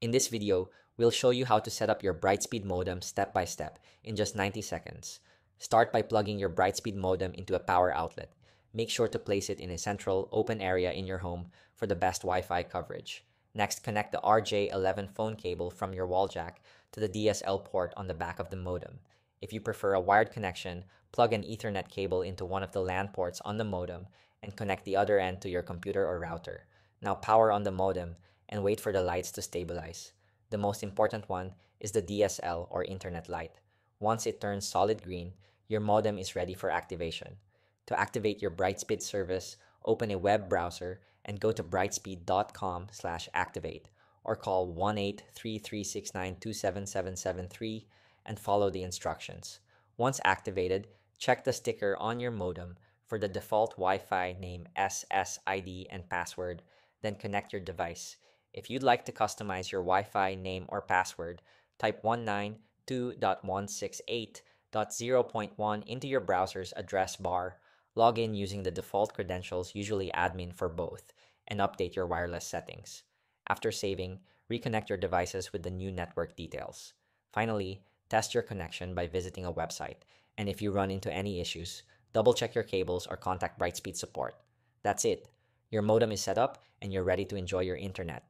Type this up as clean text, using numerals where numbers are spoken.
In this video, we'll show you how to set up your Brightspeed modem step by step in just 90 seconds. Start by plugging your Brightspeed modem into a power outlet. Make sure to place it in a central, open area in your home for the best Wi-Fi coverage. Next, connect the RJ11 phone cable from your wall jack to the DSL port on the back of the modem. If you prefer a wired connection, plug an Ethernet cable into one of the LAN ports on the modem and connect the other end to your computer or router. Now power on the modem and wait for the lights to stabilize. The most important one is the DSL or internet light. Once it turns solid green, your modem is ready for activation. To activate your Brightspeed service, open a web browser and go to brightspeed.com/activate or call 1-83369-27773 and follow the instructions. Once activated, check the sticker on your modem for the default Wi-Fi name, SSID, and password, then connect your device. If you'd like to customize your Wi-Fi name or password, type 192.168.0.1 into your browser's address bar, log in using the default credentials, usually admin for both, and update your wireless settings. After saving, reconnect your devices with the new network details. Finally, test your connection by visiting a website, and if you run into any issues, double-check your cables or contact Brightspeed support. That's it. Your modem is set up and you're ready to enjoy your internet.